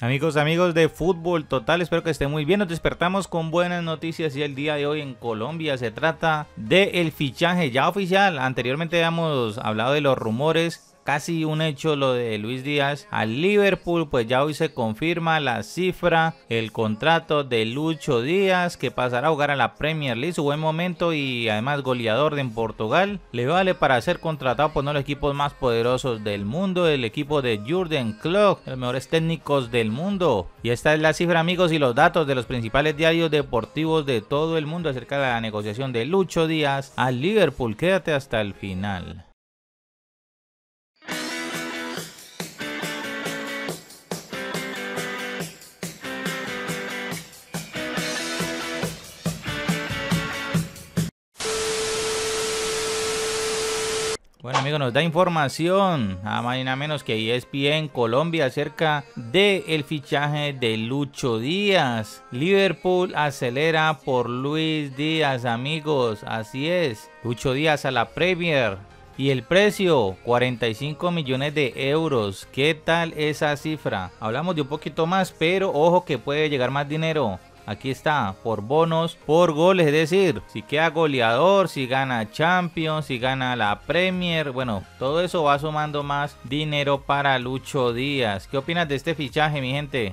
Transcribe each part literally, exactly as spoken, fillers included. Amigos, amigos de Fútbol Total, espero que estén muy bien. Nos despertamos con buenas noticias y el día de hoy en Colombia se trata del fichaje ya oficial. Anteriormente habíamos hablado de los rumores. Casi un hecho lo de Luis Díaz al Liverpool, pues ya hoy se confirma la cifra, el contrato de Lucho Díaz, que pasará a jugar a la Premier League, su buen momento y además goleador de en Portugal. Le vale para ser contratado por uno de los equipos más poderosos del mundo, el equipo de Jürgen Klopp, los mejores técnicos del mundo. Y esta es la cifra, amigos, y los datos de los principales diarios deportivos de todo el mundo acerca de la negociación de Lucho Díaz al Liverpool. Quédate hasta el final. Bueno, amigos, nos da información nada más y nada menos que E S P N Colombia acerca del fichaje de Lucho Díaz. Liverpool acelera por Luis Díaz, amigos. Así es, Lucho Díaz a la Premier. Y el precio, cuarenta y cinco millones de euros. ¿Qué tal esa cifra? Hablamos de un poquito más, pero ojo que puede llegar más dinero. Aquí está, por bonos, por goles, es decir, si queda goleador, si gana Champions, si gana la Premier, bueno, todo eso va sumando más dinero para Lucho Díaz. ¿Qué opinas de este fichaje, mi gente?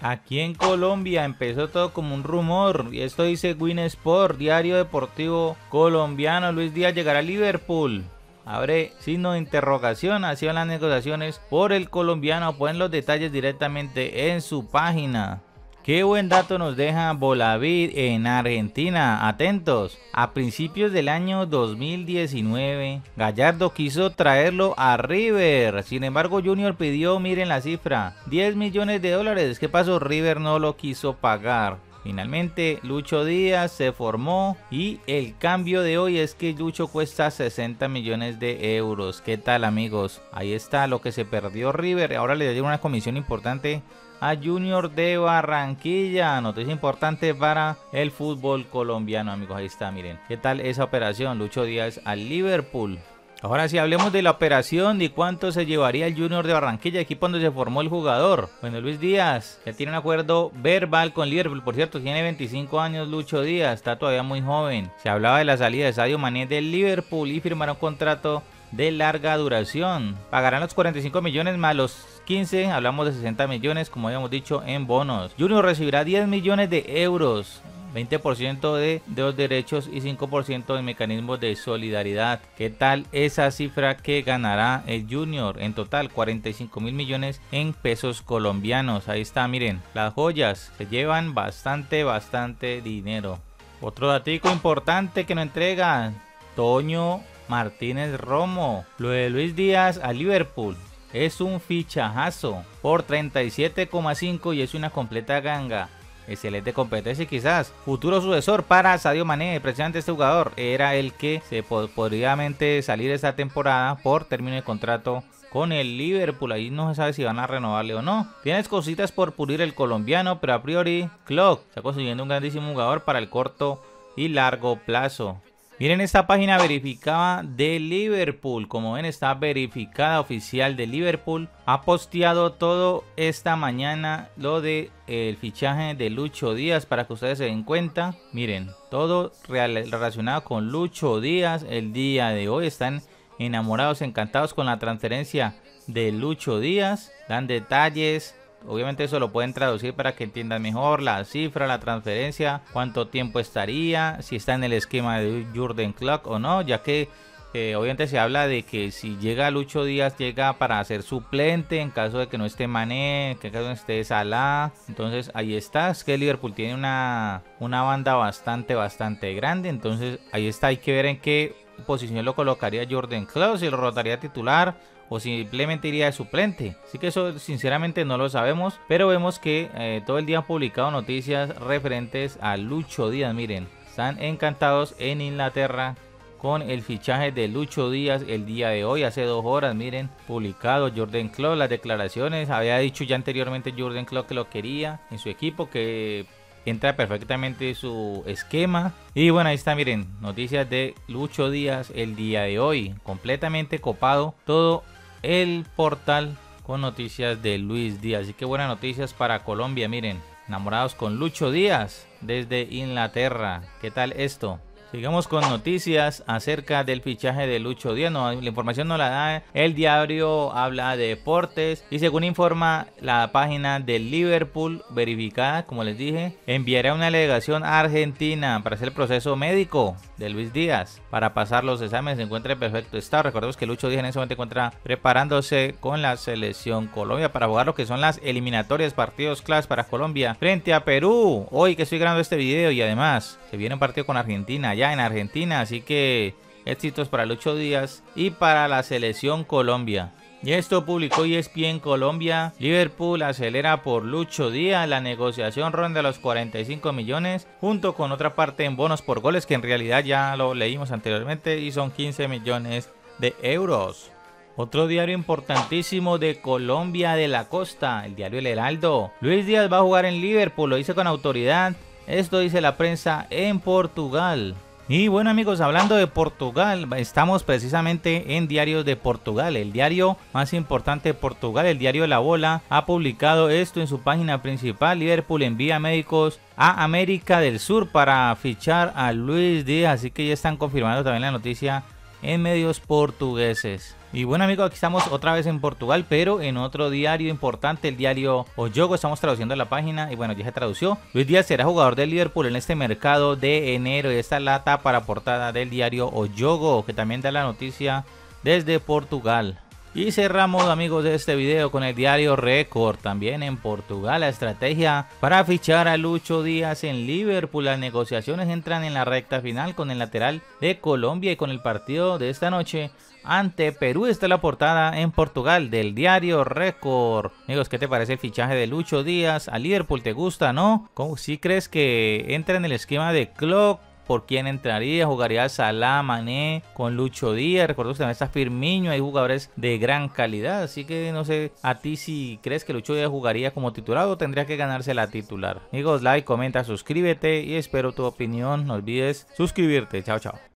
Aquí en Colombia empezó todo como un rumor, y esto dice Win Sport, diario deportivo colombiano. Luis Díaz llegará a Liverpool. Abre signo de interrogación, así van las negociaciones por el colombiano. Ponen los detalles directamente en su página. Qué buen dato nos deja Bolavid en Argentina, atentos. A principios del año dos mil diecinueve, Gallardo quiso traerlo a River, sin embargo Junior pidió, miren la cifra, diez millones de dólares, ¿qué pasó? River no lo quiso pagar. Finalmente Lucho Díaz se formó y el cambio de hoy es que Lucho cuesta sesenta millones de euros, ¿qué tal, amigos? Ahí está lo que se perdió River, ahora le dio una comisión importante a Junior de Barranquilla. Noticia importante para el fútbol colombiano, amigos. Ahí está, miren. ¿Qué tal esa operación? Lucho Díaz al Liverpool. Ahora sí, hablemos de la operación, de cuánto se llevaría el Junior de Barranquilla, equipo donde se formó el jugador. Bueno, Luis Díaz ya tiene un acuerdo verbal con Liverpool. Por cierto, tiene veinticinco años Lucho Díaz, está todavía muy joven. Se hablaba de la salida de Sadio Mané del Liverpool y firmaron un contrato de larga duración. Pagarán los cuarenta y cinco millones más los quince, hablamos de sesenta millones, como habíamos dicho, en bonos. Junior recibirá diez millones de euros, veinte por ciento de, de los derechos y cinco por ciento de mecanismos de solidaridad. ¿Qué tal esa cifra que ganará el Junior? En total, cuarenta y cinco mil millones en pesos colombianos. Ahí está, miren, las joyas se llevan bastante, bastante dinero. Otro datico importante que nos entrega Toño Martínez Romo, lo de Luis Díaz a Liverpool. Es un fichajazo por treinta y siete coma cinco y es una completa ganga. Excelente competencia y quizás futuro sucesor para Sadio Mané. Precisamente este jugador era el que se pod podría salir esta temporada por término de contrato con el Liverpool. Ahí no se sabe si van a renovarle o no. Tienes cositas por pulir el colombiano, pero a priori Klopp está consiguiendo un grandísimo jugador para el corto y largo plazo. Miren esta página verificada de Liverpool, como ven está verificada oficial de Liverpool. Ha posteado todo esta mañana lo de el fichaje de Lucho Díaz para que ustedes se den cuenta. Miren, todo relacionado con Lucho Díaz el día de hoy. Están enamorados, encantados con la transferencia de Lucho Díaz. Dan detalles. Obviamente eso lo pueden traducir para que entiendan mejor la cifra, la transferencia, cuánto tiempo estaría, si está en el esquema de Jordan Clark o no, ya que eh, obviamente se habla de que si llega Lucho Díaz, llega para ser suplente en caso de que no esté Mané, que en caso de que no esté Salah. Entonces ahí está, es que Liverpool tiene una, una banda bastante, bastante grande, entonces ahí está, hay que ver en qué posición lo colocaría Jordan Clark, si lo rotaría titular o simplemente iría de suplente. Así que eso sinceramente no lo sabemos, pero vemos que eh, todo el día han publicado noticias referentes a Lucho Díaz. Miren, están encantados en Inglaterra con el fichaje de Lucho Díaz el día de hoy. Hace dos horas, miren, publicado Jürgen Klopp las declaraciones. Había dicho ya anteriormente Jürgen Klopp que lo quería en su equipo, que entra perfectamente su esquema. Y bueno, ahí está, miren, noticias de Lucho Díaz el día de hoy. Completamente copado todo el portal con noticias de Luis Díaz. Así que buenas noticias para Colombia, miren. Enamorados con Lucho Díaz desde Inglaterra. ¿Qué tal esto? Sigamos con noticias acerca del fichaje de Lucho Díaz. No, la información no la da el diario Habla de Deportes. Y según informa la página de Liverpool, verificada, como les dije, enviará una delegación a Argentina para hacer el proceso médico de Luis Díaz. Para pasar los exámenes, se encuentra en perfecto estado. Recordemos que Lucho Díaz en ese momento encuentra preparándose con la selección Colombia para jugar lo que son las eliminatorias, partidos claves para Colombia frente a Perú. Hoy que estoy grabando este video y además se viene un partido con Argentina. En Argentina, así que éxitos para Lucho Díaz y para la selección Colombia. Y esto publicó E S P N Colombia. Liverpool acelera por Lucho Díaz. La negociación ronda los cuarenta y cinco millones junto con otra parte en bonos por goles, que en realidad ya lo leímos anteriormente y son quince millones de euros. Otro diario importantísimo de Colombia de la costa, el diario El Heraldo. Luis Díaz va a jugar en Liverpool, lo dice con autoridad. Esto dice la prensa en Portugal. Y bueno amigos, hablando de Portugal, estamos precisamente en Diarios de Portugal. El diario más importante de Portugal, el diario La Bola, ha publicado esto en su página principal. Liverpool envía médicos a América del Sur para fichar a Luis Díaz. Así que ya están confirmando también la noticia en medios portugueses. Y bueno amigos, aquí estamos otra vez en Portugal, pero en otro diario importante, el diario O Jogo. Estamos traduciendo la página y bueno, ya se tradució. Luis Díaz será jugador del Liverpool en este mercado de enero. Y esta es la tapa, la portada del diario O Jogo, que también da la noticia desde Portugal. Y cerramos amigos de este video con el diario Récord, también en Portugal. La estrategia para fichar a Lucho Díaz en Liverpool. Las negociaciones entran en la recta final con el lateral de Colombia y con el partido de esta noche ante Perú. Esta es la portada en Portugal del diario Récord. Amigos, ¿qué te parece el fichaje de Lucho Díaz a Liverpool? ¿Te gusta, no? ¿Cómo, si crees que entra en el esquema de Klopp? ¿Por quién entraría? ¿Jugaría Salah, Mané con Lucho Díaz? Recuerdo que también está Firmino, hay jugadores de gran calidad. Así que no sé a ti si crees que Lucho Díaz jugaría como titular o tendría que ganarse la titular. Amigos, like, comenta, suscríbete y espero tu opinión. No olvides suscribirte. Chao, chao.